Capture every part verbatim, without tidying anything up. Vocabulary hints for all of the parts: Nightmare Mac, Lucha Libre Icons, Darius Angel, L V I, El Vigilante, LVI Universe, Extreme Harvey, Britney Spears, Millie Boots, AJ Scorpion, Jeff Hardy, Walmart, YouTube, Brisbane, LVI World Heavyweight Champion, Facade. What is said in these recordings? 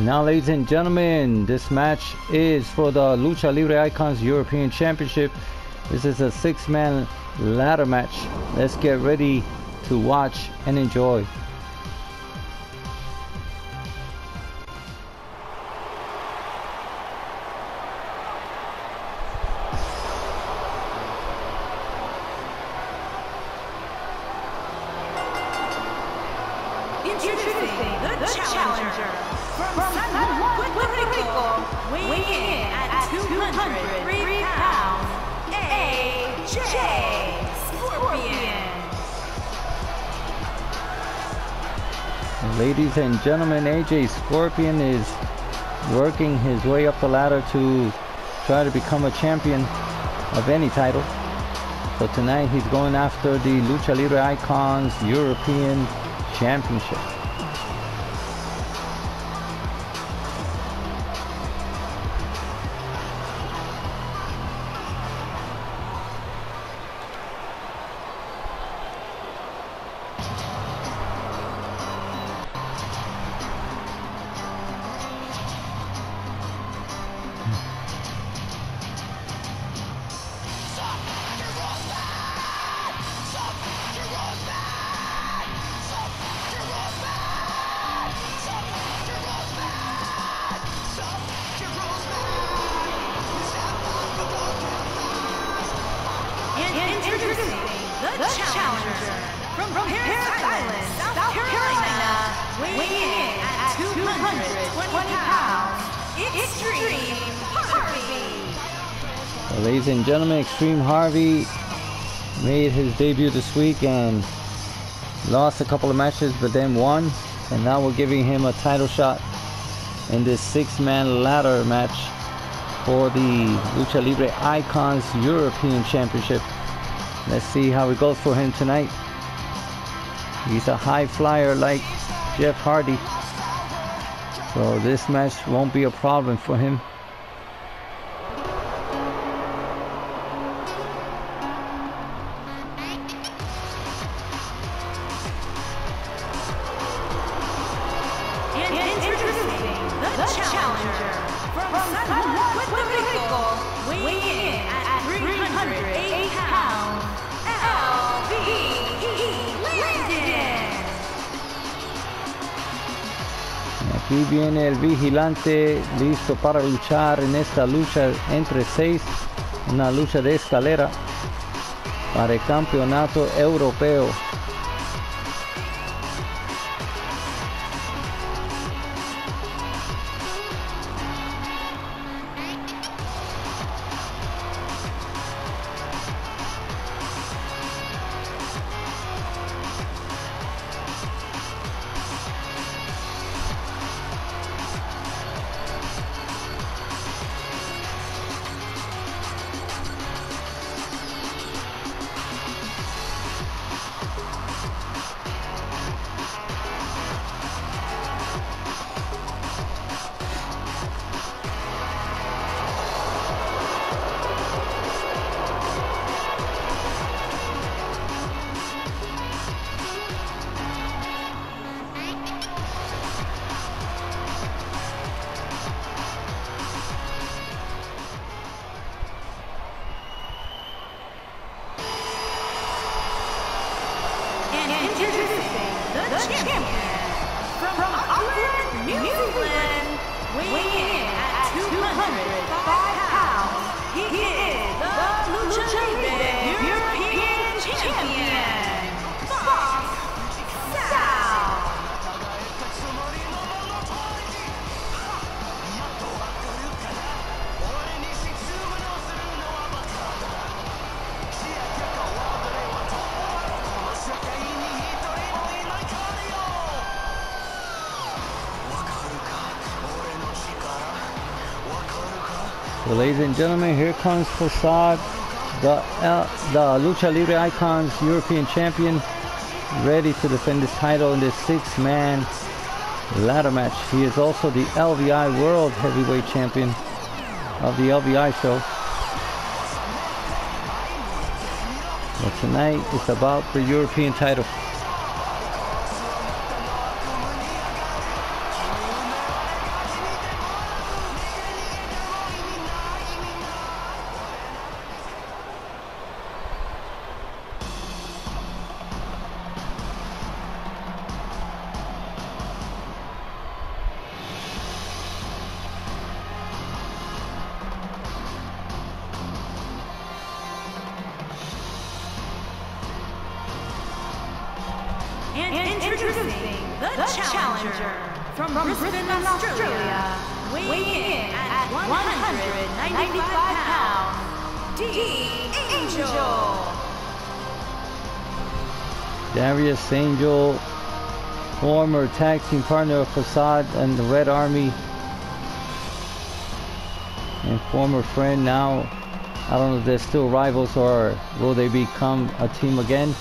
Now, ladies and gentlemen, this match is for the Lucha Libre Icons European Championship. This is a six-man ladder match. Let's get ready to watch and enjoy. Ladies and gentlemen, A J Scorpion is working his way up the ladder to try to become a champion of any title. So tonight he's going after the Lucha Libre Icons European Championship. The challenger from Paris Island, South Carolina, weighing in at two hundred twenty pounds, Extreme Harvey. Well, ladies and gentlemen, Extreme Harvey made his debut this week and lost a couple of matches, but then won. And now we're giving him a title shot in this six-man ladder match for the Lucha Libre Icons European Championship. Let's see how it goes for him tonight. He's a high flyer like Jeff Hardy, so this match won't be a problem for him. Aquí viene el vigilante, listo para luchar en esta lucha entre seis, una lucha de escalera para el campeonato europeo. Well, ladies and gentlemen, here comes Facade, the, uh, the Lucha Libre Icons European Champion, ready to defend his title in this six-man ladder match. He is also the L V I World Heavyweight Champion of the L V I show. But tonight, it's about the European title. Introducing the challenger from Brisbane, Australia, weighing in at one hundred ninety-five pounds, D Angel. Darius Angel, former tag team partner of Facade and the Red Army, and former friend. Now, I don't know if they're still rivals or will they become a team again.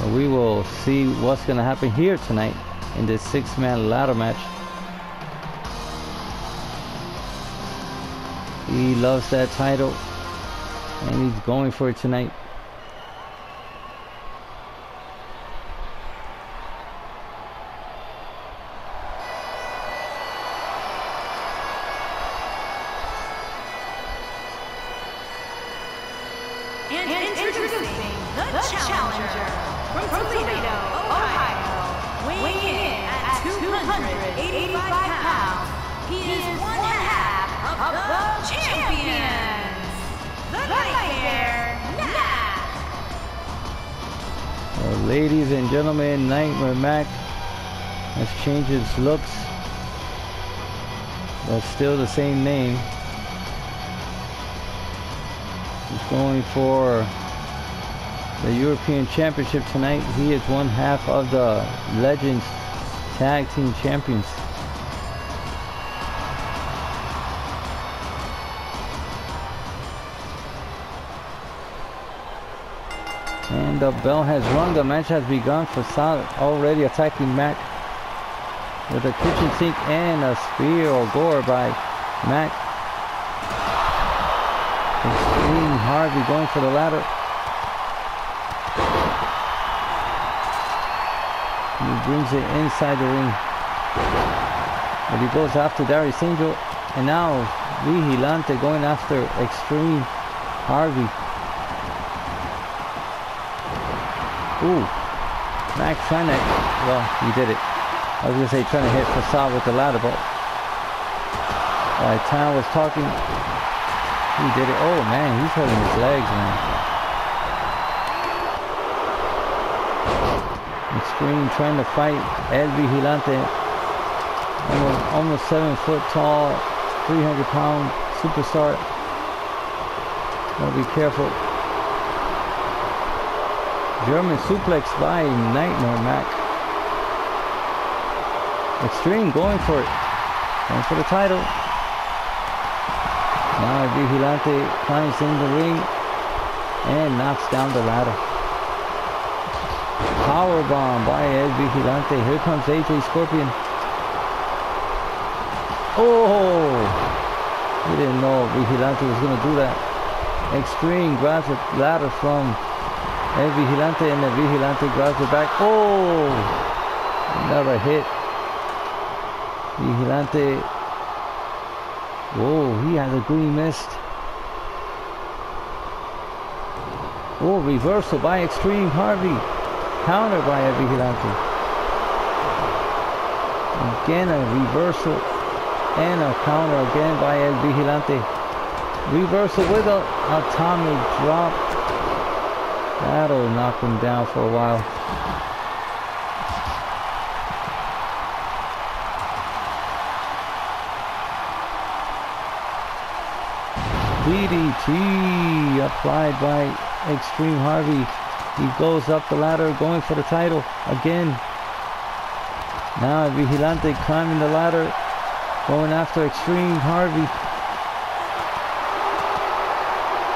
But we will see what's going to happen here tonight in this six-man ladder match. He loves that title, and he's going for it tonight. Ladies and gentlemen, Nightmare Mac has changed its looks, but still the same name. He's going for the European Championship tonight. He is one half of the Legends Tag Team Champions. And the bell has rung. The match has begun. Facade already attacking Mac with a kitchen sink and a spear or gore by Mac. Extreme Harvey going for the ladder. He brings it inside the ring, but he goes after Darius Angel. And now Vigilante going after Extreme Harvey. Ooh, Mac trying to, well, he did it. I was going to say trying to hit Facade with the ladder, but by the time I was talking, he did it. Oh, man, he's holding his legs, man. Extreme trying to fight El Vigilante. Almost, almost seven foot tall, three hundred pound superstar. Gotta be careful. German suplex by Nightmare Mac. Extreme going for it. Going for the title. Now Vigilante climbs in the ring and knocks down the ladder. Powerbomb by El Vigilante. Here comes A J Scorpion. Oh! We didn't know Vigilante was going to do that. Extreme grabs the ladder from El Vigilante, and the Vigilante grabs it back. Oh! Another hit. Vigilante. Oh, he has a green mist. Oh, reversal by Extreme Harvey. Counter by El Vigilante. Again a reversal and a counter again by El Vigilante. Reversal with an atomic drop. That'll knock him down for a while. D D T applied by Extreme Harvey. He goes up the ladder, going for the title again. Now Vigilante climbing the ladder, going after Extreme Harvey.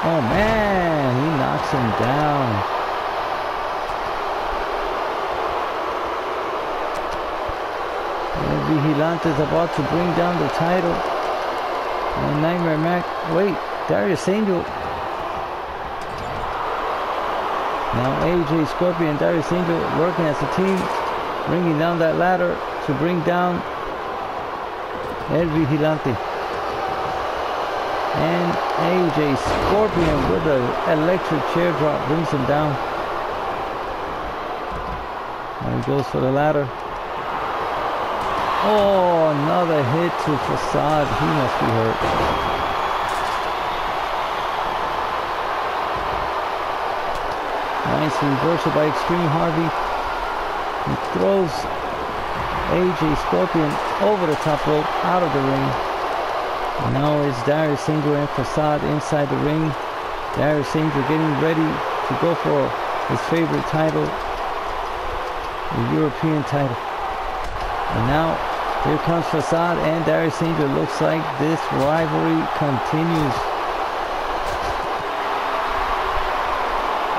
Oh man, he knocks him down. And Vigilante is about to bring down the title. And Nightmare Mac, wait, Darius Angel. Now A J Scorpion and Darius Angel working as a team, bringing down that ladder to bring down El Vigilante. And A J Scorpion with an electric chair drop brings him down. And he goes for the ladder. Oh, another hit to Facade. He must be hurt. Nice reversal by Extreme Harvey. He throws A J Scorpion over the top rope, out of the ring. And now it's Darius Angel and Facade inside the ring. Darius Angel getting ready to go for his favorite title, the European title. And now here comes Facade and Darius Angel. Looks like this rivalry continues.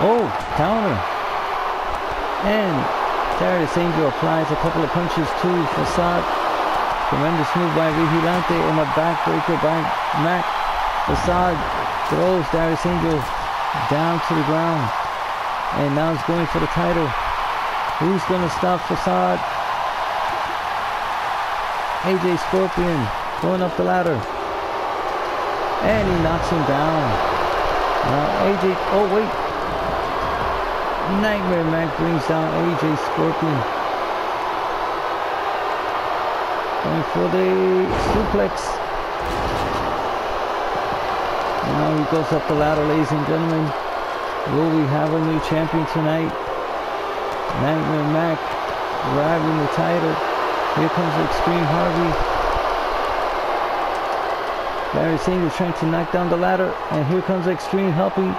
Oh, counter. And Darius Angel applies a couple of punches to Facade. Tremendous move by Vigilante and a backbreaker by Mac. Facade throws Darius Angel down to the ground. And now he's going for the title. Who's going to stop Facade? A J Scorpion going up the ladder. And he knocks him down. Now A J, oh wait. Nightmare Mac brings down A J Scorpion. Going for the suplex. Now he goes up the ladder, ladies and gentlemen. Will we have a new champion tonight? Nightmare Mac grabbing the title. Here comes Extreme Harvey. Darius Angel trying to knock down the ladder. And here comes Extreme helping.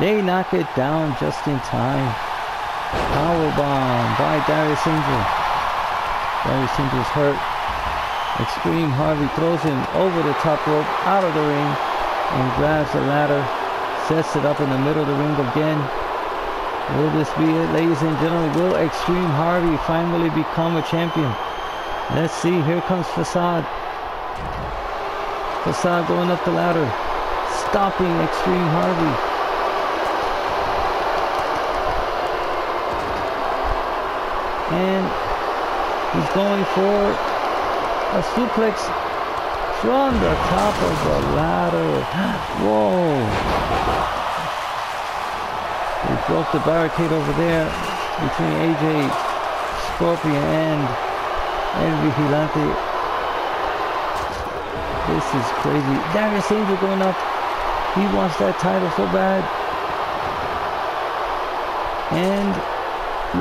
They knock it down just in time. Powerbomb by Darius Angel. Darius Angel's hurt. Extreme Harvey throws him over the top rope, out of the ring. And grabs the ladder. Sets it up in the middle of the ring again. Will this be it, ladies and gentlemen? Will Extreme Harvey finally become a champion? Let's see, here comes Facade. Facade going up the ladder, stopping Extreme Harvey. And he's going for a suplex from the top of the ladder. Whoa. He broke the barricade over there between A J Scorpion and El Vigilante. This is crazy. Darius Angel going up. He wants that title so bad. And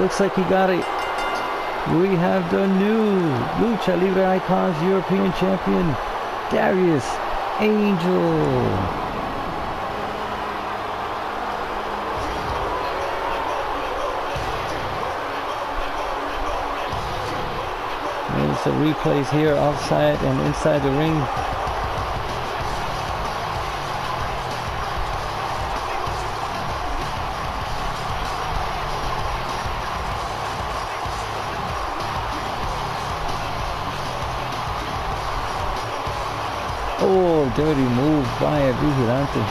looks like he got it. We have the new Lucha Libre Icons European Champion, Darius Angel. The replays here outside and inside the ring. Oh, dirty move by El Vigilante.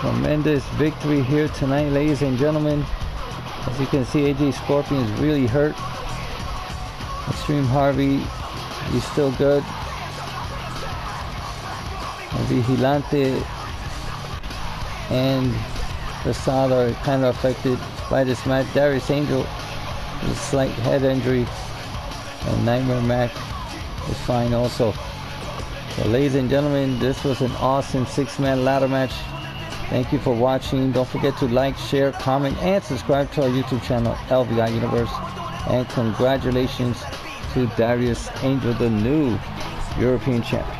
Tremendous victory here tonight, ladies and gentlemen. As you can see, A J Scorpion is really hurt. Extreme Harvey, he's still good. Vigilante and Facade are kind of affected by this match. Darius Angel with a slight head injury, and Nightmare Mac is fine also. So, ladies and gentlemen, this was an awesome six-man ladder match. Thank you for watching. Don't forget to like, share, comment, and subscribe to our YouTube channel, L V I Universe. And congratulations to Darius Angel, the new European champion.